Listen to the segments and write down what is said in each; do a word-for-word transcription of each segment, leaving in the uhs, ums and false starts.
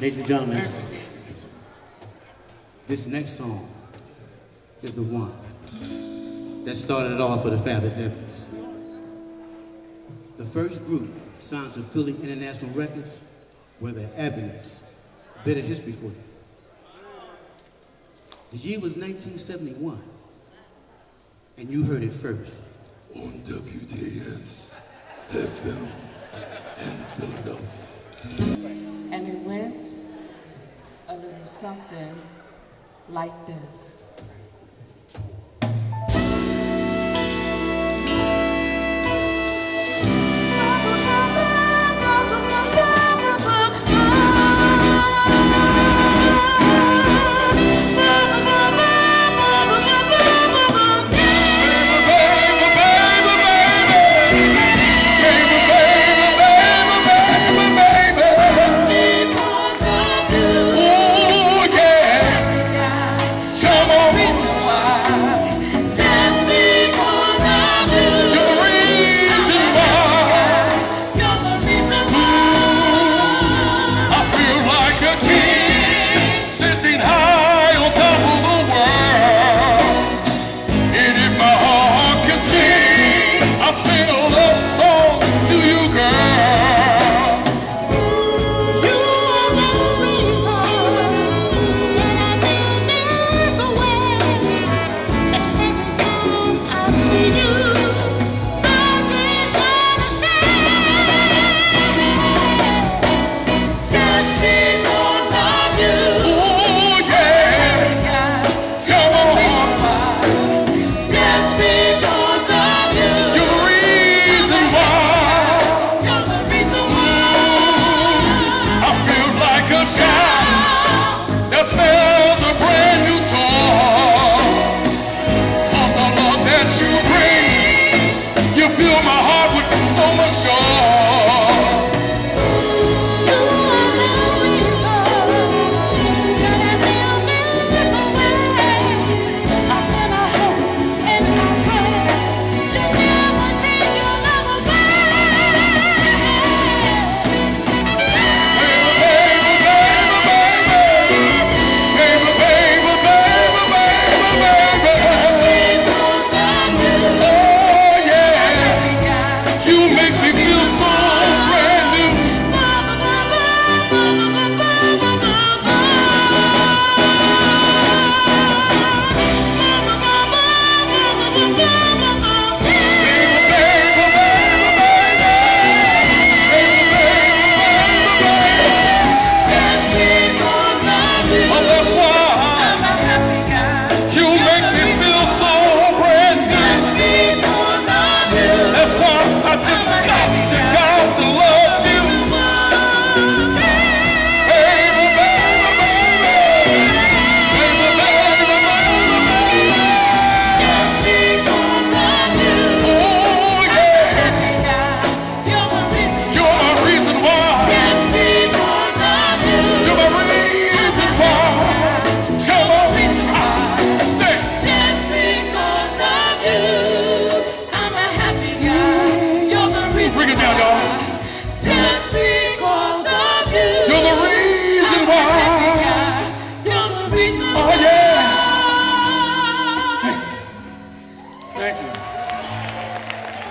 Ladies and gentlemen, this next song is the one that started it all for the Fabulous Evans. The first group signed to Philly International Records were the Ebonys. A bit of history for you. The year was nineteen seventy-one, and you heard it first. On W D A S F M in Philadelphia. And it went a little something like this.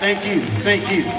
Thank you, thank you. Thank you.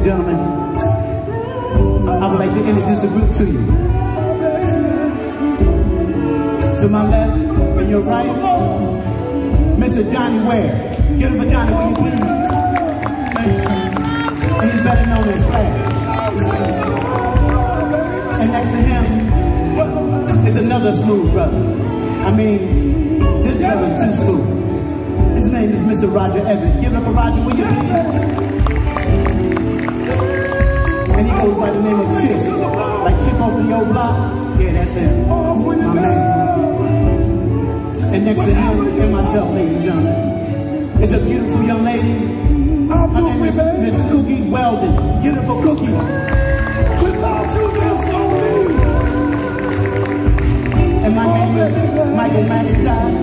and gentlemen, I would like to introduce a group to you. To my left and your right, Mister Johnny Ware. Get him for Johnny, will you please? And he's better known as Flash. And next to him is another smooth brother. I mean, this brother's too smooth. His name is Mister Roger Evans. Give it up for Roger, will you please? And he goes by the name of Chip. Like Chip over your block. Yeah, that's him. My man. And next to him and myself, ladies and gentlemen, is a beautiful young lady. Her name is Miss Cookie Weldon. Give it up for Cookie. Without you, there's no me. And my name is Michael McIntosh.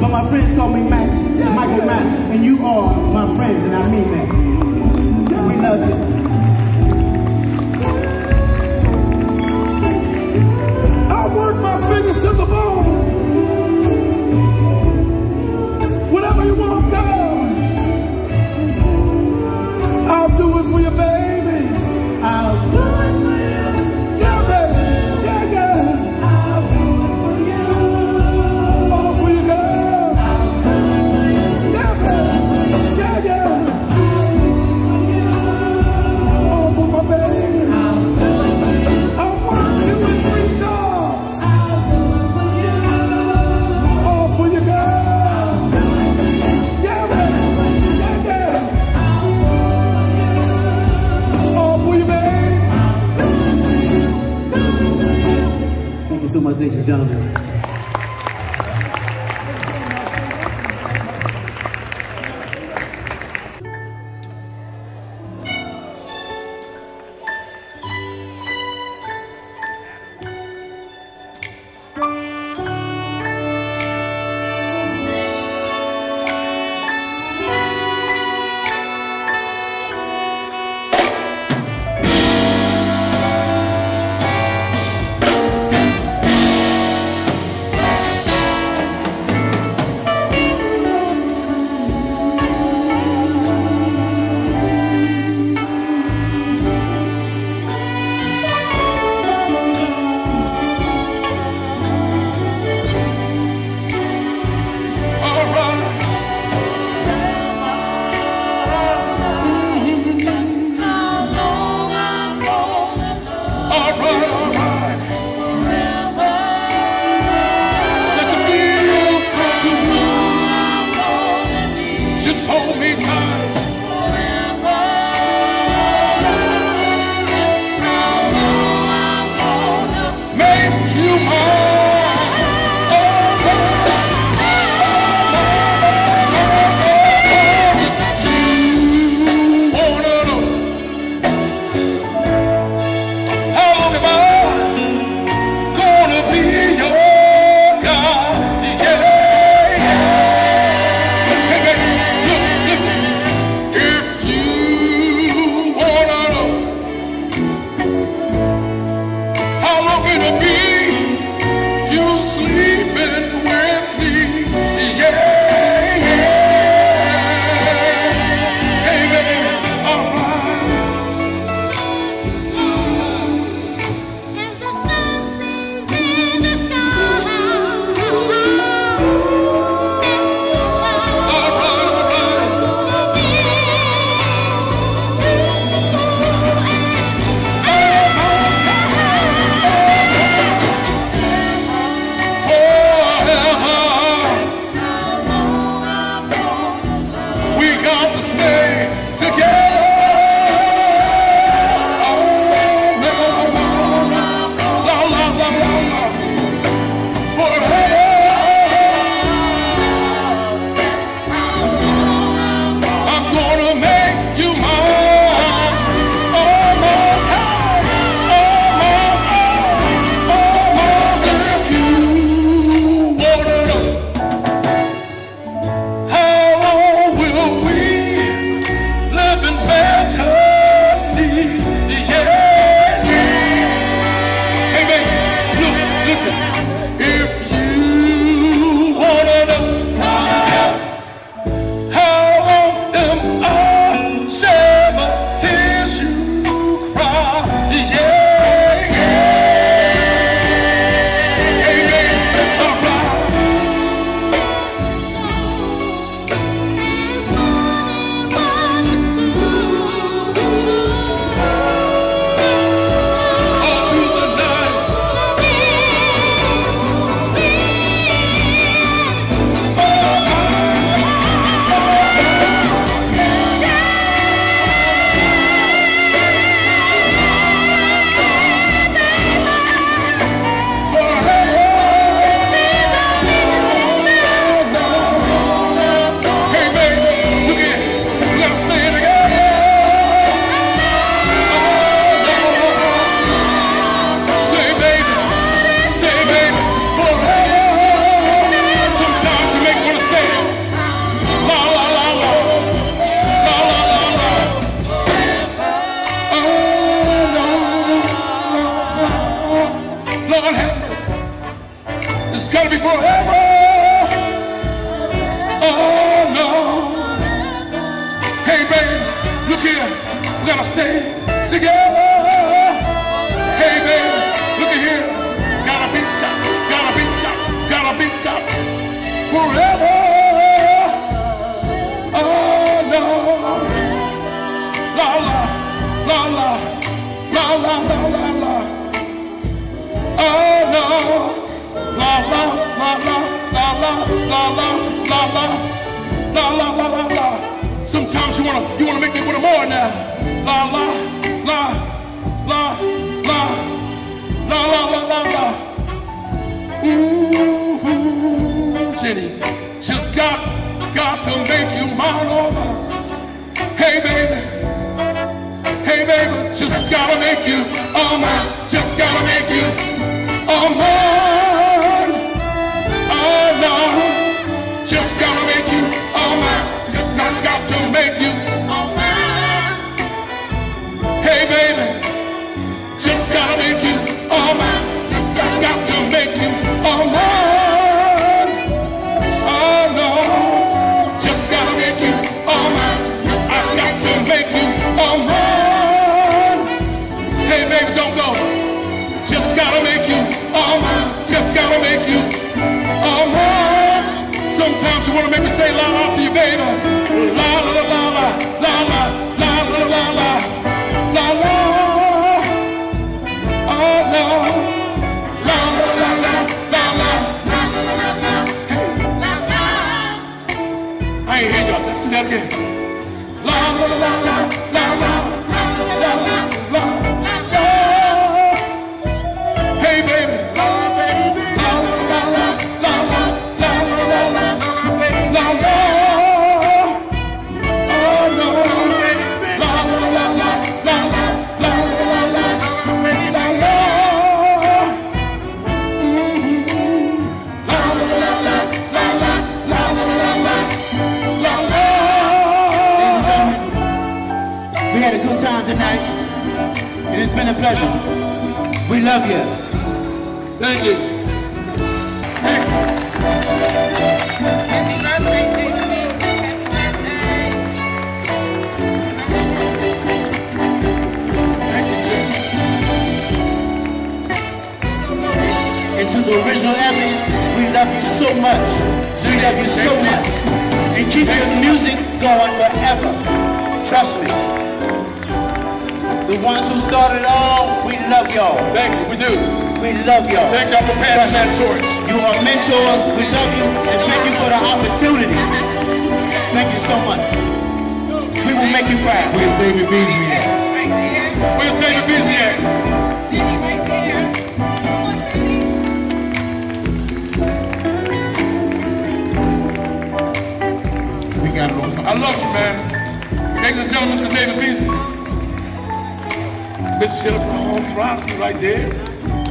But my friends call me Mac, Michael Mac, and you are my friends, and I mean that. We love you. I work my fingers to the bone. Whatever you want, darling, I'll do it for you, baby. I'll do it for you. Yeah, baby. Yeah, yeah. I'll do so much, ladies and gentlemen. be forever. Oh no. Hey babe, look here, we gotta stay together. Hey babe, look at here, gotta be got, gotta be got, gotta be got forever. Oh no. La la, la la, la la la la la. Oh no. La la la la la la la la la la la la la la. Sometimes you wanna you wanna make me want more now. La la la la la la la la la la. Ooh, Jenny, just got got to make you mine or mine. Hey baby, hey baby, just gotta make you all mine. Just gotta make you all mine. Just gotta make you all mine. Just I got to make you all mine. Hey baby, just gotta make you all mine. Just I got to make you all mine. Oh no, just gotta make you all mine. Just I got to make you all mine. Hey baby, don't go. Just gotta make you all mine. Just gotta make you all mine. Sometimes you wanna make me say la la to you, baby. La la la la la la la la la la la la la. Oh no. La la la la la la la la la la. Hey. La la. I ain't hear y'all. Let's do that again. La la la la la la la la la la la. Hey baby. Tonight, it has been a pleasure. We love you. Thank you. Thank you. Happy birthday, J B. And to the original Evans, we love you so much. We love you so much. And keep your music going forever. Trust me. The ones who started it all, we love y'all. Thank you, we do. We love y'all. Thank y'all for passing that torch. You are mentors, we love you, and thank you for the opportunity. Thank you so much. We will make you cry. Where's David Beasley at? Right there. Where's David Beasley at? Jenny, right there. Come on, Jenny. We got it on something. I love you, man. Ladies and gentlemen, Mister David Beasley. Miss Jennifer Holmes-Rossi right there.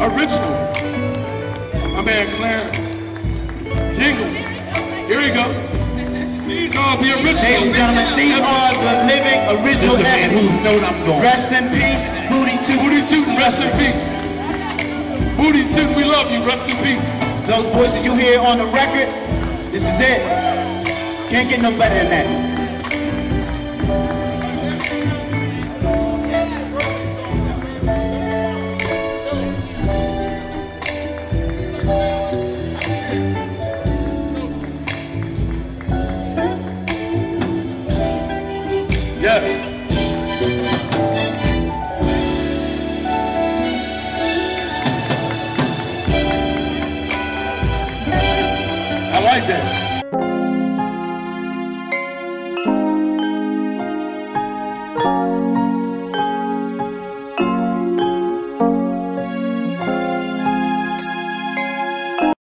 Original. My man Clarence Jingles. Here we go. These are the original. Ladies and gentlemen, these are the living original Evans. Rest in peace, Booty Tootin'. Booty Tootin', rest in peace. Booty Tootin', we love you, rest in peace. Those voices you hear on the record, this is it. Can't get no better than that.